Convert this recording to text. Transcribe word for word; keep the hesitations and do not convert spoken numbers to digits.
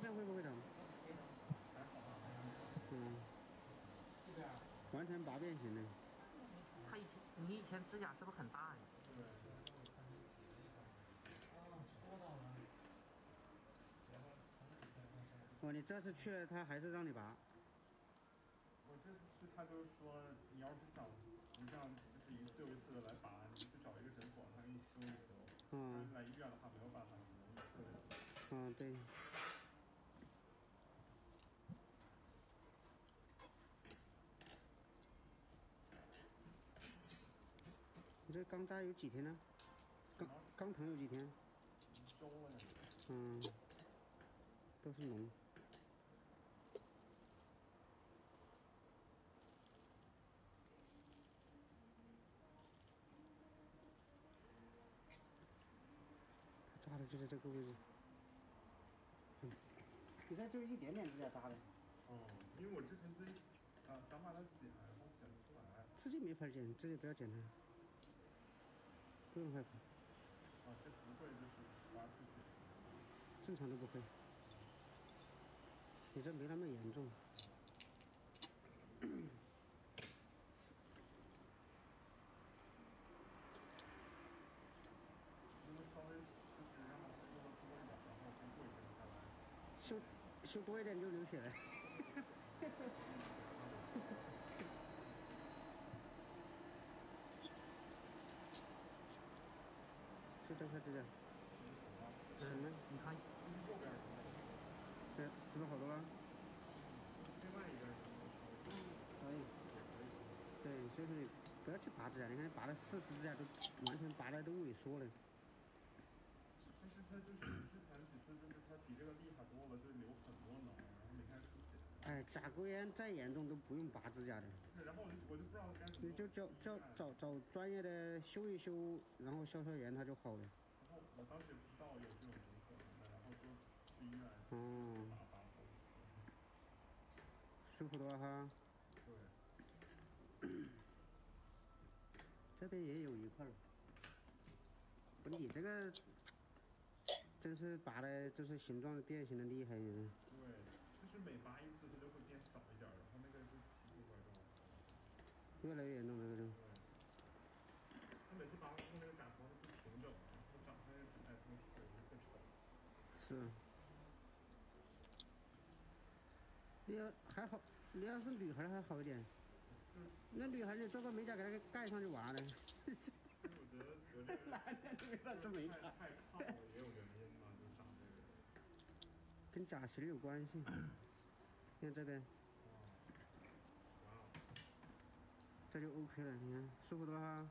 这边会不会涨？嗯，这边完全八边形的。他以前你以前指甲是不是很大呀？哦，你这次去了，他还是让你拔。 我这次去，他就是说，你要是想你这样，就是一次又一次的来拔，你去找一个诊所，他给你修一修。嗯。来医院的话没有办法，你一次一次。嗯，对。你这肛扎有几天呢？肛肛疼有几天？一周了。嗯，都是脓。 扎的就是这个位置，嗯，你看就一点点指甲扎的。哦，因为我之前自己想想把它剪，然后剪不出来。自己没法剪，自己不要剪它，不用害怕。啊，这不会就是拔出去，正常都不会。你这没那么严重。稍微就是让它修的多一点，然后不过一阵再来。修修多一点就流血了。就这块指甲。什么？你看右边。对，是不是好多了？另外一边。可以。对，所以说你不要去拔指甲，你看拔了四十指甲都完全拔的都萎缩了。 但是他就是之前几次，就是他比这个厉害多了，就流很多脓，然后每天出血。哎，甲沟炎再严重都不用拔指甲的。对，然后我就我就不知道该怎么。你就叫叫找找专业的修一修，然后消消炎，它就好了。然后我当时也不知道有这种东西，然后就去医院。嗯。舒服多了哈。对。这边也有一块。不，你这个。 真是拔的，就是形状变形的厉害，也是。对，就是每拔一次它就会变小一点，然后那个就奇形怪状。越来越严重，那个就。对。他每次拔完之后，那个甲沟不平整，然后长出来哎，特别丑。是。你要还好，你要是女孩还好一点。嗯。那女孩你做个美甲给她盖上就完了。我觉得有这个，太太胖了也有原因嘛，就长这个，跟甲型有关系。你看这边，这就 OK 了，你看舒服多哈。